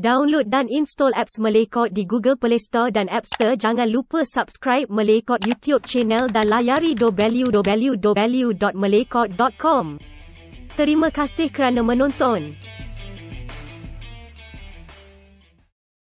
Download dan install apps Malaykord di Google Play Store dan App Store. Jangan lupa subscribe Malaykord YouTube channel dan layari www.malaykord.com. Terima kasih kerana menonton.